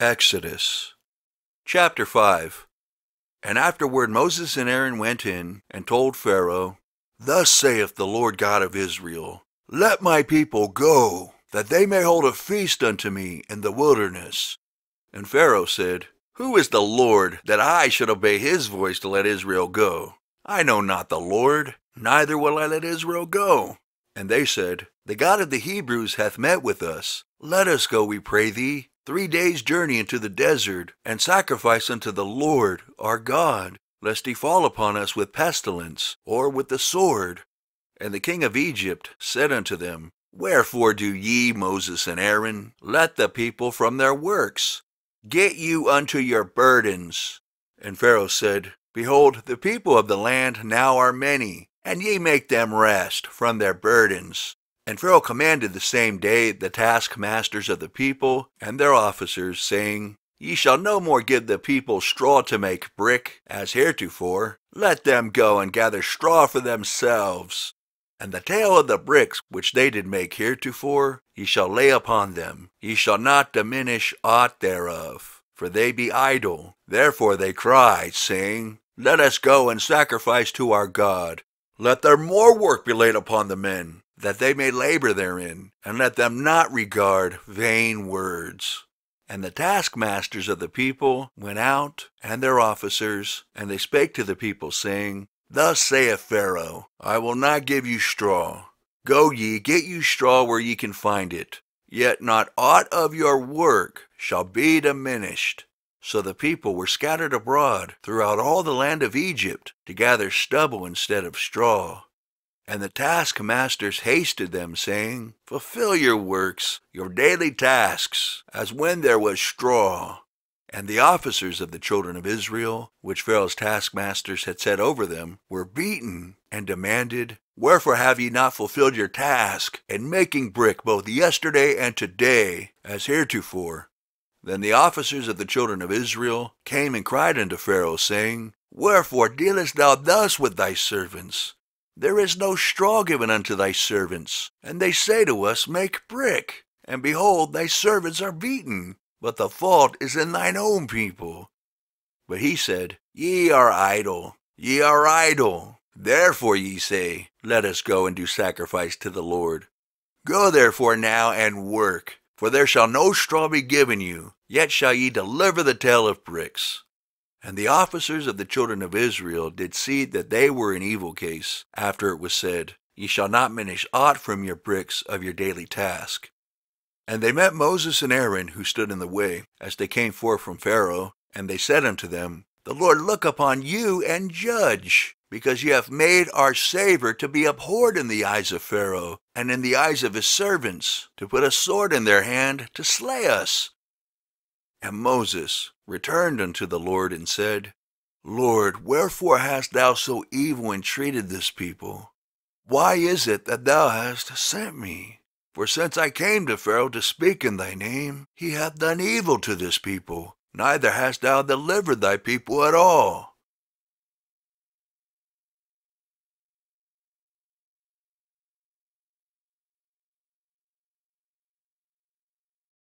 Exodus chapter 5. And afterward Moses and Aaron went in and told Pharaoh, Thus saith the Lord God of Israel, Let my people go, that they may hold a feast unto me in the wilderness. And Pharaoh said, Who is the Lord, that I should obey his voice to let Israel go? I know not the Lord, neither will I let Israel go. And they said, The God of the Hebrews hath met with us. Let us go, we pray thee, 3 days' journey into the desert, and sacrifice unto the Lord our God, lest he fall upon us with pestilence, or with the sword. And the king of Egypt said unto them, Wherefore do ye, Moses and Aaron, let the people from their works? Get you unto your burdens. And Pharaoh said, Behold, the people of the land now are many, and ye make them rest from their burdens. And Pharaoh commanded the same day the taskmasters of the people and their officers, saying, Ye shall no more give the people straw to make brick, as heretofore. Let them go and gather straw for themselves. And the tale of the bricks which they did make heretofore, ye shall lay upon them. Ye shall not diminish aught thereof, for they be idle. Therefore they cried, saying, Let us go and sacrifice to our God. Let there more work be laid upon the men, that they may labor therein, and let them not regard vain words. And the taskmasters of the people went out, and their officers, and they spake to the people, saying, Thus saith Pharaoh, I will not give you straw. Go ye, get you straw where ye can find it. Yet not aught of your work shall be diminished. So the people were scattered abroad throughout all the land of Egypt, to gather stubble instead of straw. And the taskmasters hasted them, saying, Fulfill your works, your daily tasks, as when there was straw. And the officers of the children of Israel, which Pharaoh's taskmasters had set over them, were beaten, and demanded, Wherefore have ye not fulfilled your task, in making brick both yesterday and today, as heretofore? Then the officers of the children of Israel came and cried unto Pharaoh, saying, Wherefore dealest thou thus with thy servants? There is no straw given unto thy servants, and they say to us, Make brick. And behold, thy servants are beaten, but the fault is in thine own people. But he said, ye are idle, therefore ye say, Let us go and do sacrifice to the Lord. Go therefore now and work, for there shall no straw be given you, yet shall ye deliver the tale of bricks. And the officers of the children of Israel did see that they were in evil case, after it was said, Ye shall not diminish aught from your bricks of your daily task. And they met Moses and Aaron, who stood in the way, as they came forth from Pharaoh, and they said unto them, The Lord look upon you and judge, because ye have made our savor to be abhorred in the eyes of Pharaoh, and in the eyes of his servants, to put a sword in their hand to slay us. And Moses returned unto the Lord and said, Lord, wherefore hast thou so evil entreated this people? Why is it that thou hast sent me? For since I came to Pharaoh to speak in thy name, he hath done evil to this people, neither hast thou delivered thy people at all.